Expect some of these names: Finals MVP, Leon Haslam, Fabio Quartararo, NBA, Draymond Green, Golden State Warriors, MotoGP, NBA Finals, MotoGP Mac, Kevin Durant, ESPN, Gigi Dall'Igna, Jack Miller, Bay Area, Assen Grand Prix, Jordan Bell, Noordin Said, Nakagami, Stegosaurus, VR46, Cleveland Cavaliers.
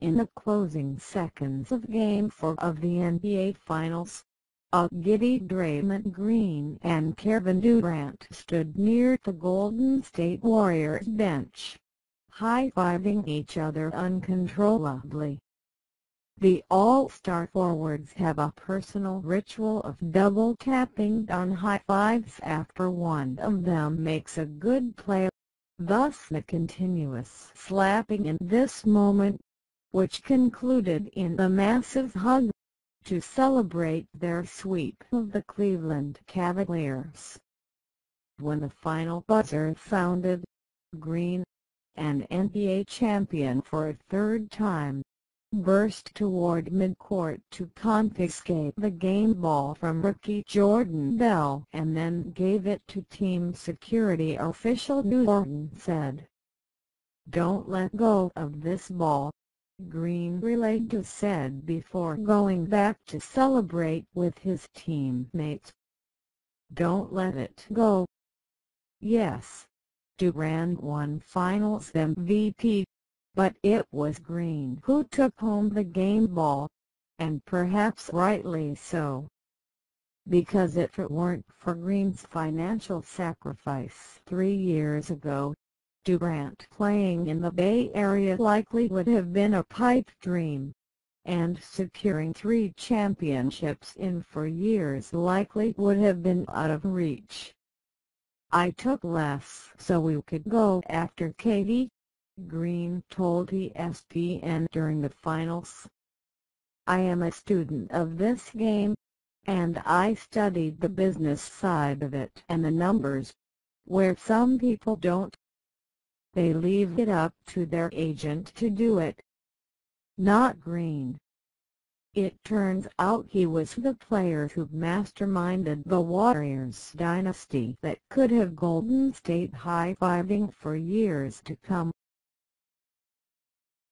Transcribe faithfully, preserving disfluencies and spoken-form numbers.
in the closing seconds of Game four of the N B A Finals. A giddy Draymond Green and Kevin Durant stood near the Golden State Warriors bench, high-fiving each other uncontrollably. The All-Star forwards have a personal ritual of double-tapping on high-fives after one of them makes a good play, thus the continuous slapping in this moment, which concluded in a massive hug, to celebrate their sweep of the Cleveland Cavaliers. When the final buzzer sounded, Green, an N B A champion for a third time, burst toward midcourt to confiscate the game ball from rookie Jordan Bell and then gave it to team security official Noordin Said. "Don't let go of this ball," Green relayed to Said before going back to celebrate with his teammates. "Don't let it go. Yes, Durant won Finals M V P. But it was Green who took home the game ball, and perhaps rightly so. Because if it weren't for Green's financial sacrifice three years ago, Durant playing in the Bay Area likely would have been a pipe dream, and securing three championships in four years likely would have been out of reach. I took less so we could go after Katie," Green told E S P N during the finals. "I am a student of this game, and I studied the business side of it and the numbers, where some people don't. They leave it up to their agent to do it. Not Green." It turns out he was the player who masterminded the Warriors dynasty that could have Golden State high-fiving for years to come.